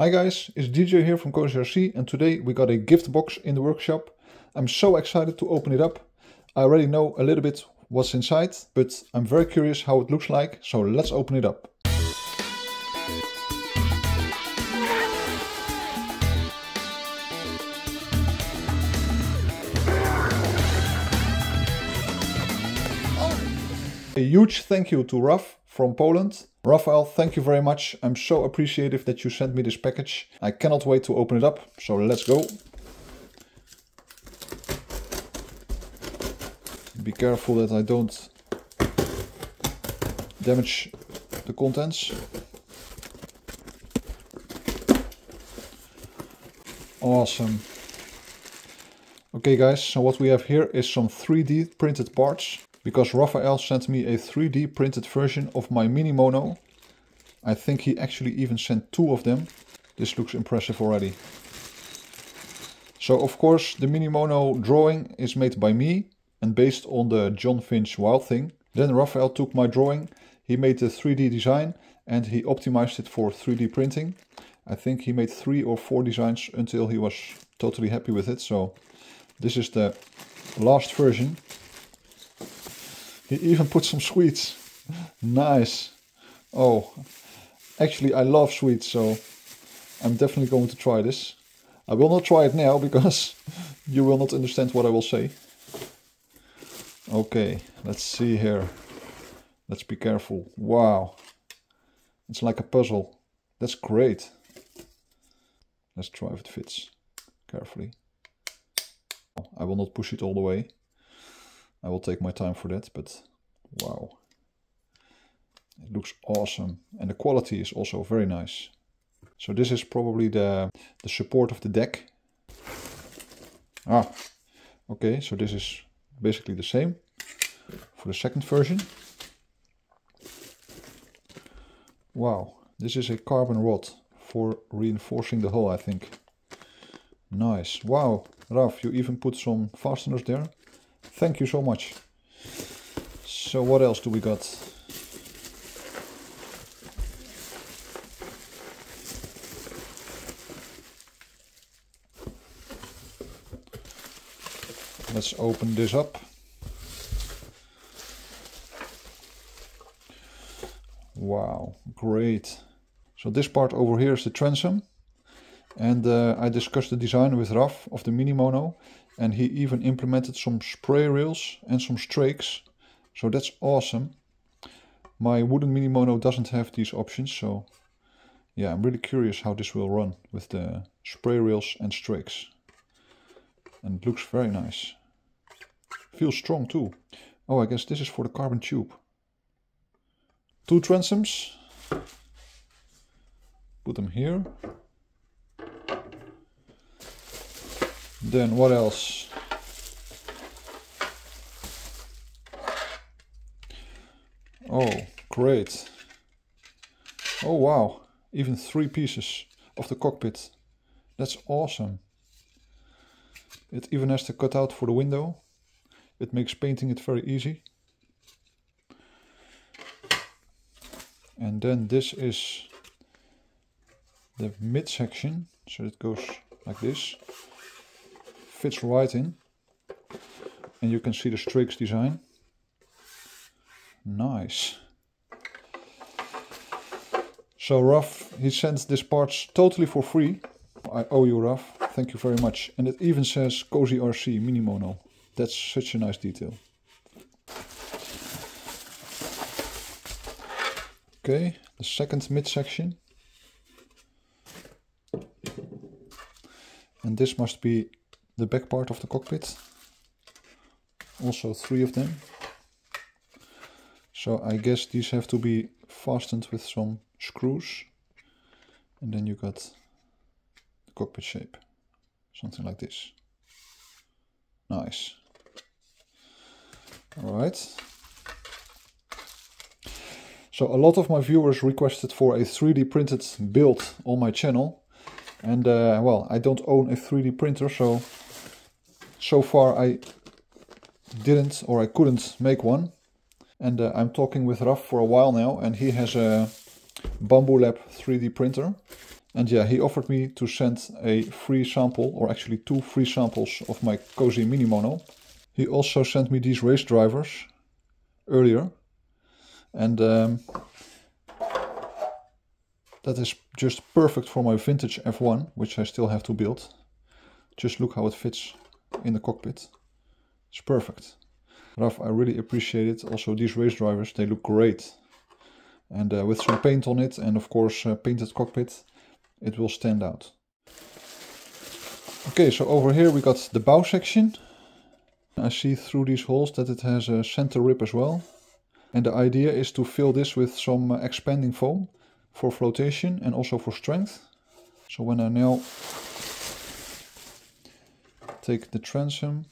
Hi guys, it's DJ here from Cozy RC, and today we got a gift box in the workshop. I'm so excited to open it up. I already know a little bit what's inside, but I'm very curious how it looks like, so let's open it up. A huge thank you to Raph from Poland. Raphael, thank you very much. I'm so appreciative that you sent me this package. I cannot wait to open it up, so let's go. Be careful that I don't damage the contents. Awesome. Okay guys, so what we have here is some 3D printed parts, because Raphael sent me a 3D printed version of my Mini Mono. I think he actually even sent two of them. This looks impressive already. So of course the Mini Mono drawing is made by me and based on the John Finch Wild Thing. Then Raphael took my drawing, he made the 3D design and he optimized it for 3D printing. I think he made 3 or 4 designs until he was totally happy with it. So this is the last version. He even put some sweets. Nice. Oh, actually I love sweets, so I'm definitely going to try this. I will not try it now because you will not understand what I will say. Okay, let's see here. Let's be careful. Wow. It's like a puzzle. That's great. Let's try if it fits. Carefully. I will not push it all the way. I will take my time for that, but wow. It looks awesome and the quality is also very nice. So this is probably the support of the deck. Ah, okay, so this is basically the same for the second version. Wow, this is a carbon rod for reinforcing the hull, I think. Nice. Wow, Raph, you even put some fasteners there. Thank you so much. So what else do we got? Let's open this up. Wow, great. So this part over here is the transom. And I discussed the design with Raph of the Mini Mono, and he even implemented some spray rails and some strakes, so that's awesome. My wooden Mini Mono doesn't have these options, so yeah, I'm really curious how this will run with the spray rails and strakes. And it looks very nice. Feels strong too. Oh, I guess this is for the carbon tube. 2 transoms. Put them here. Then what else? Oh, great. Oh wow, even 3 pieces of the cockpit. That's awesome. It even has the cutout for the window. It makes painting it very easy. And then this is the midsection, so it goes like this. Fits right in, and you can see the Strix design. Nice. So Raph, he sent these parts totally for free. I owe you, Raph, thank you very much. And it even says Cozy RC Mini Mono. That's such a nice detail. Okay, the second midsection. And this must be the back part of the cockpit, also 3 of them. So I guess these have to be fastened with some screws, and then you got the cockpit shape, something like this. Nice. All right. So a lot of my viewers requested for a 3D printed build on my channel, and well, I don't own a 3D printer, so far I didn't, or I couldn't make one. And I'm talking with Raph for a while now, and he has a Bambu Lab 3D printer. And yeah, he offered me to send a free sample, or actually two free samples of my Cozy Mini Mono. He also sent me these race drivers earlier. And that is just perfect for my vintage F1, which I still have to build. Just look how it fits in the cockpit. It's perfect. Raph, I really appreciate it. Also, these race drivers, they look great. And with some paint on it, and of course painted cockpit, it will stand out. Okay, so over here we got the bow section. I see through these holes that it has a center rib as well. And the idea is to fill this with some expanding foam for flotation and also for strength. So when I now take the transom,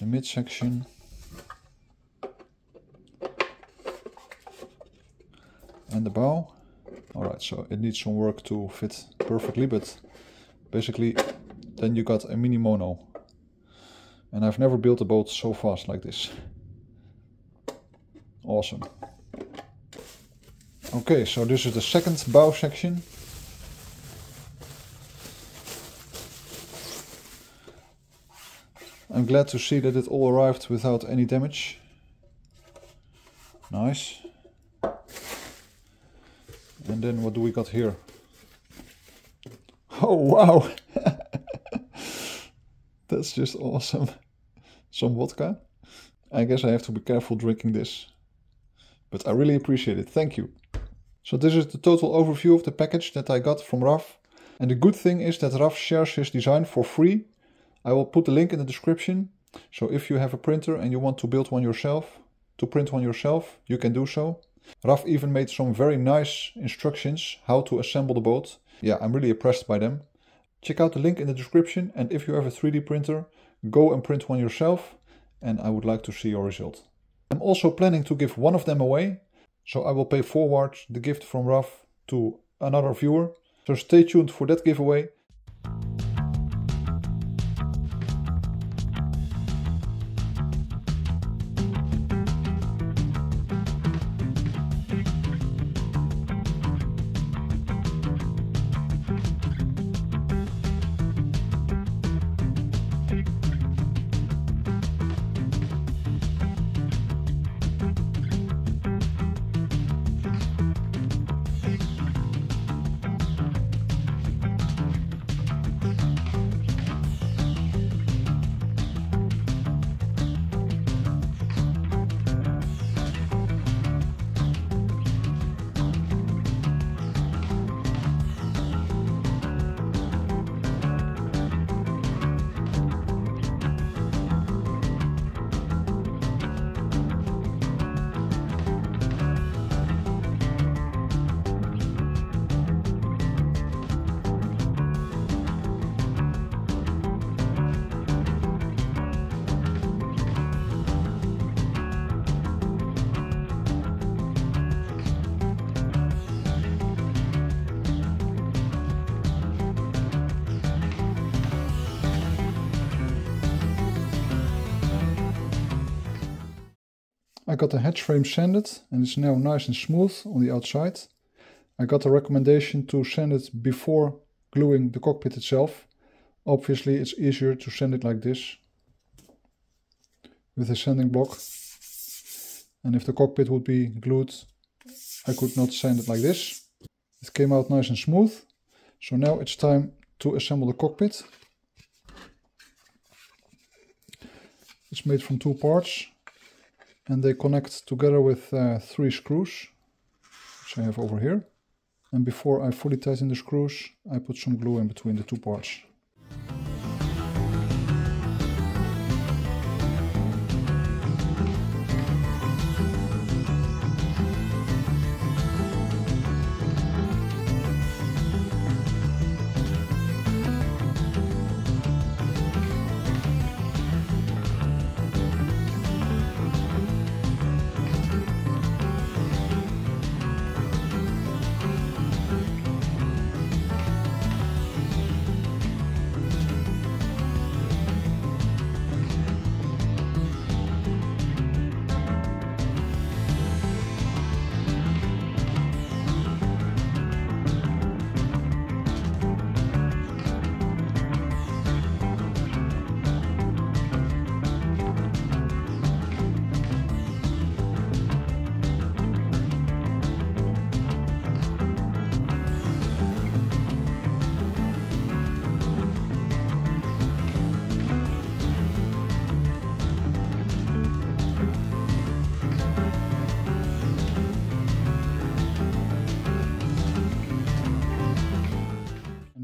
the midsection, and the bow. Alright, so it needs some work to fit perfectly, but basically then you got a Mini Mono. And I've never built a boat so fast like this. Awesome. Okay, so this is the second bow section. I'm glad to see that it all arrived without any damage. Nice. And then what do we got here? Oh wow! That's just awesome. Some vodka. I guess I have to be careful drinking this. But I really appreciate it, thank you. So this is the total overview of the package that I got from Raph. And the good thing is that Raph shares his design for free. I will put the link in the description. So if you have a printer and you want to build one yourself, to print one yourself, you can do so. Raph even made some very nice instructions how to assemble the boat. Yeah, I'm really impressed by them. Check out the link in the description, and if you have a 3D printer, go and print one yourself, and I would like to see your result. I'm also planning to give one of them away, so I will pay forward the gift from Raph to another viewer. So stay tuned for that giveaway. I got the hatch frame sanded, and it's now nice and smooth on the outside. I got a recommendation to sand it before gluing the cockpit itself. Obviously it's easier to sand it like this, with a sanding block. And if the cockpit would be glued, I could not sand it like this. It came out nice and smooth. So now it's time to assemble the cockpit. It's made from two parts. And they connect together with three screws, which I have over here. And before I fully tighten the screws, I put some glue in between the two parts.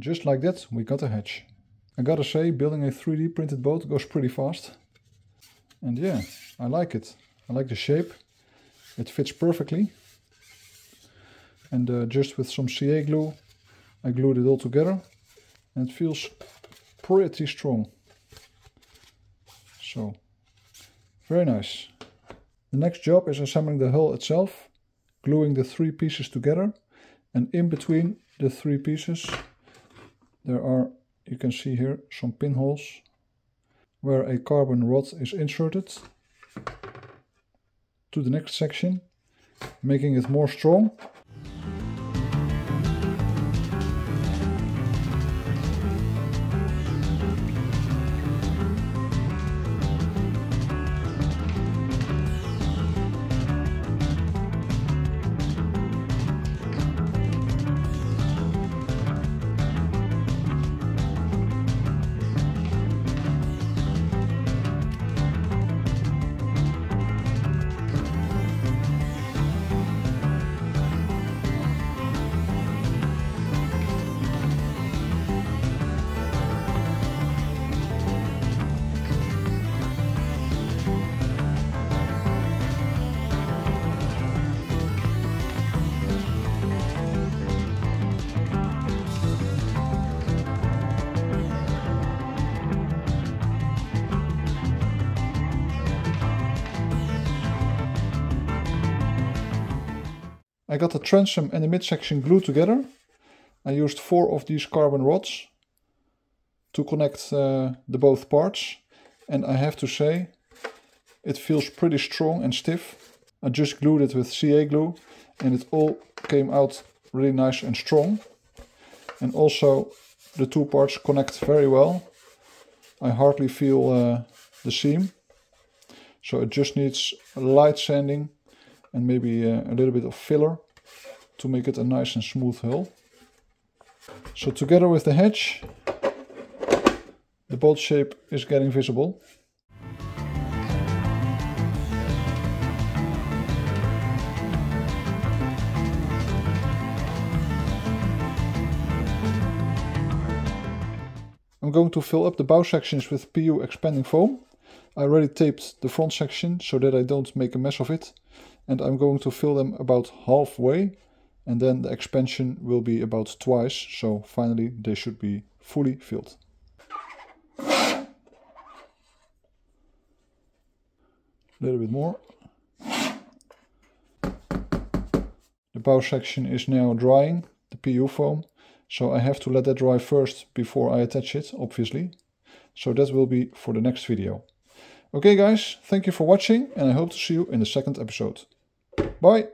just like that, we got a hatch. I gotta say, building a 3D printed boat goes pretty fast. And yeah, I like it. I like the shape. It fits perfectly. And just with some CA glue, I glued it all together. And it feels pretty strong. So, very nice. The next job is assembling the hull itself, gluing the three pieces together. And in between the three pieces, there are, you can see here, some pinholes where a carbon rod is inserted to the next section, making it more strong. I got the transom and the midsection glued together. I used 4 of these carbon rods to connect the both parts, and I have to say it feels pretty strong and stiff. I just glued it with CA glue and it all came out really nice and strong. And also the two parts connect very well. I hardly feel the seam, so it just needs a light sanding and maybe a little bit of filler to make it a nice and smooth hull. So together with the hatch, the boat shape is getting visible. I'm going to fill up the bow sections with PU expanding foam. I already taped the front section so that I don't make a mess of it. And I'm going to fill them about halfway, and then the expansion will be about twice, so finally they should be fully filled. A little bit more. The bow section is now drying, the PU foam, so I have to let that dry first before I attach it, obviously. So that will be for the next video. Okay guys, thank you for watching, and I hope to see you in the second episode. Bye!